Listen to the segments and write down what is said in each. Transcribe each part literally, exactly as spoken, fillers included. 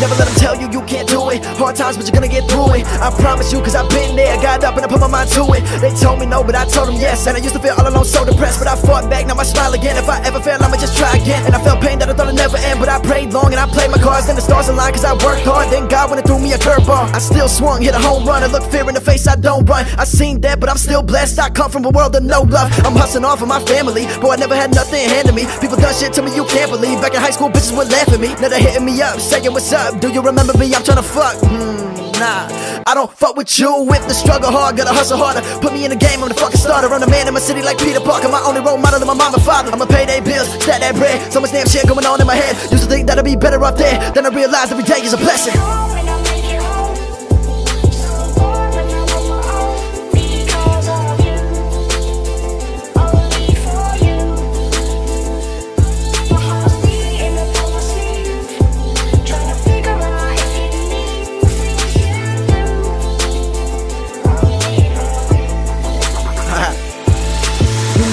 Never let them tell you you can't do it. Hard times, but you're gonna get through it. I promise you, cause I've been there. Got up and I put my mind to it. They told me no, but I told them yes. And I used to feel all alone, so depressed, but I fought back, now I smile again. If I ever fail, I'ma just try again. And I felt pain that I thought it'd never end, but I prayed long and I played my cards. Then the stars aligned, cause I worked hard. Then God went and threw me a curveball. I still swung, hit a home run. I look fear in the face, I don't run. I seen that, but I'm still blessed. I come from a world of no love. I'm hustling off of my family, boy, I never had nothing handed me. People done shit to me you can't believe. Back in high school, bitches would laugh at me. Now they're hitting me up, saying what's up. Do you remember me? I'm tryna fuck. Mm, nah, I don't fuck with you. If the struggle hard, gotta hustle harder. Put me in the game, I'm the fucking starter. I'm the man in my city like Peter Parker. My only role model is my mom and father. I'ma pay their bills, stack that bread. So much damn shit going on in my head. Used to think that I'd be better off there. Then I realized every day is a blessing.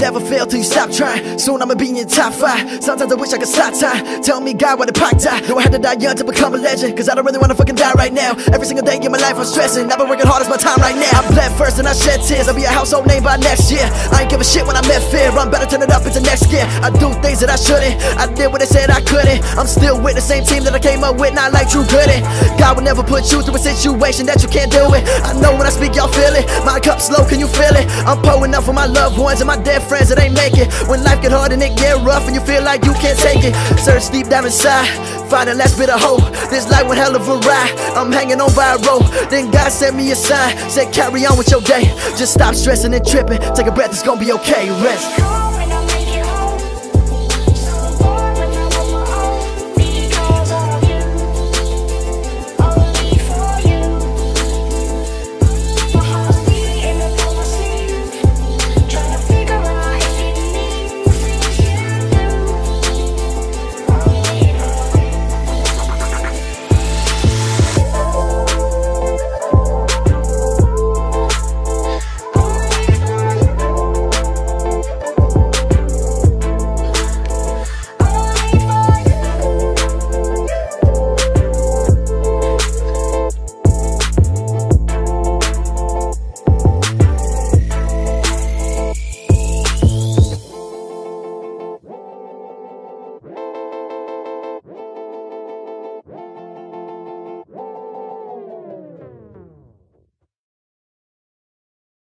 Never fail till you stop trying. Soon I'ma be in top five. Sometimes I wish I could stop time. Tell me God why the Pac died. Do I have to die young to become a legend? Cause I don't really wanna fucking die right now. Every single day in my life I'm stressing. I've been working hard as my time right now. I bled first and I shed tears. I'll be a household name by next year. I ain't give a shit when I met fear. I'm better turn it up into next year. I do things that I shouldn't. I did what they said I couldn't. I'm still with the same team that I came up with. Not like Drew Gooden. God will never put you through a situation that you can't do it. I know when I speak y'all feel it. My cup's low, can you feel it? I'm pouring up for my loved ones and my dead friends. Friends that ain't make it. When life get hard and it get rough and you feel like you can't take it, search deep down inside, find the last bit of hope. This life one hell of a ride, I'm hanging on by a rope. Then God sent me a sign, said carry on with your day. Just stop stressing and tripping, take a breath, it's gonna be okay, rest.